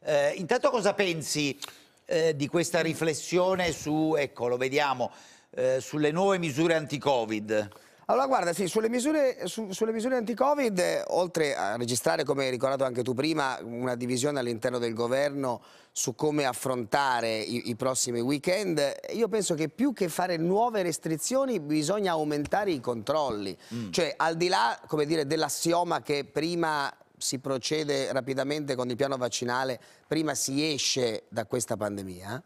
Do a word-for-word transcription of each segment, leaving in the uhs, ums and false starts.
Eh, intanto cosa pensi eh, di questa riflessione su, ecco, lo vediamo, eh, sulle nuove misure anti-Covid? Allora guarda, sì, sulle misure, su, sulle misure anti-Covid, eh, oltre a registrare, come hai ricordato anche tu prima, una divisione all'interno del governo su come affrontare i, i prossimi weekend, io penso che più che fare nuove restrizioni bisogna aumentare i controlli. Mm. Cioè, al di là, come dire, dell'assioma che prima si procede rapidamente con il piano vaccinale, prima si esce da questa pandemia.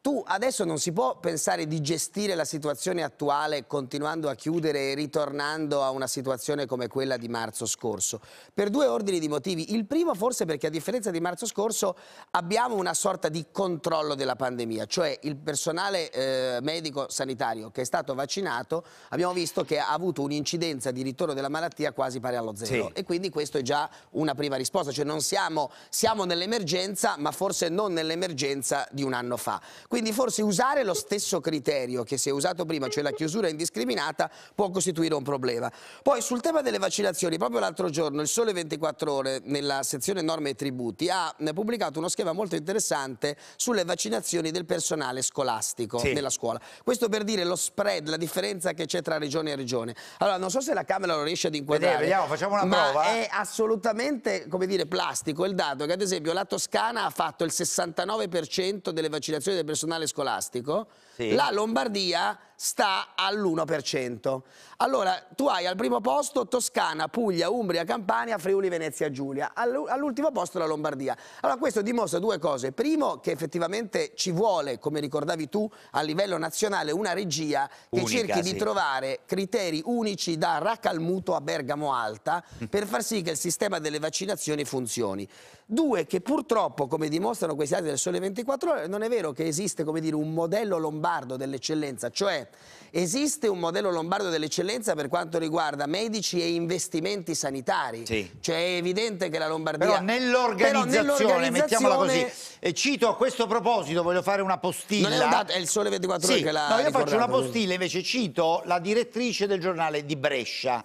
Tu adesso non si può pensare di gestire la situazione attuale continuando a chiudere e ritornando a una situazione come quella di marzo scorso, per due ordini di motivi. Il primo forse perché, a differenza di marzo scorso, abbiamo una sorta di controllo della pandemia, cioè il personale eh, medico sanitario che è stato vaccinato abbiamo visto che ha avuto un'incidenza di ritorno della malattia quasi pari allo zero. Sì. E quindi questo è già una prima risposta, cioè non siamo, siamo nell'emergenza, ma forse non nell'emergenza di un anno fa. Quindi forse usare lo stesso criterio che si è usato prima, cioè la chiusura indiscriminata, può costituire un problema. Poi sul tema delle vaccinazioni, proprio l'altro giorno il Sole ventiquattro Ore, nella sezione norme e tributi, ha pubblicato uno schema molto interessante sulle vaccinazioni del personale scolastico nella scuola. Questo per dire lo spread, la differenza che c'è tra regione e regione. Allora, non so se la Camera lo riesce ad inquadrare. Vediamo, facciamo una prova. È assolutamente, come dire, plastico il dato che, ad esempio, la Toscana ha fatto il sessantanove per cento delle vaccinazioni del personale personale scolastico, sì. La Lombardia sta all'uno per cento. Allora, tu hai al primo posto Toscana, Puglia, Umbria, Campania, Friuli Venezia Giulia, all'ultimo posto la Lombardia. Allora, questo dimostra due cose. Primo, che effettivamente ci vuole, come ricordavi tu, a livello nazionale una regia che Unica, cerchi sì. di trovare criteri unici da Racalmuto a Bergamo Alta per far sì che il sistema delle vaccinazioni funzioni. Due, che purtroppo, come dimostrano questi dati del Sole ventiquattro Ore, non è vero che esiste, come dire, un modello lombardo dell'eccellenza, cioè esiste un modello lombardo dell'eccellenza per quanto riguarda medici e investimenti sanitari. Sì. Cioè è evidente che la Lombardia... Però nell'organizzazione, nell mettiamola così, e cito a questo proposito, voglio fare una postilla... Non è, un dato, è il Sole ventiquattro Ore sì. che la... No, io ricordata. Faccio una postilla, invece cito la direttrice del giornale di Brescia,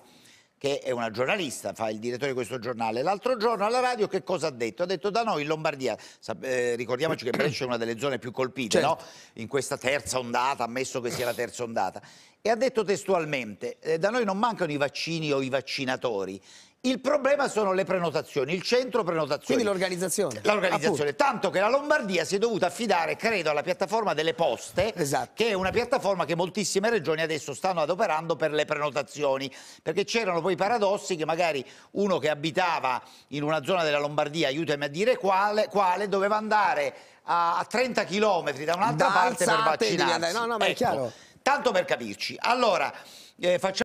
che è una giornalista, fa il direttore di questo giornale. L'altro giorno alla radio che cosa ha detto? Ha detto: da noi in Lombardia, eh, ricordiamoci che Brescia è una delle zone più colpite, certo. no? in questa terza ondata, ammesso che sia la terza ondata, e ha detto testualmente, eh, da noi non mancano i vaccini o i vaccinatori, il problema sono le prenotazioni, il centro prenotazioni. Quindi l'organizzazione. L'organizzazione, tanto che la Lombardia si è dovuta affidare, credo, alla piattaforma delle Poste, esatto. che è una piattaforma che moltissime regioni adesso stanno adoperando per le prenotazioni, perché c'erano poi paradossi che magari uno che abitava in una zona della Lombardia, aiutami a dire quale, quale doveva andare a trenta chilometri da un'altra parte per vaccinarsi. No, no, ma ecco, è chiaro. Tanto per capirci. Allora, eh, facciamo...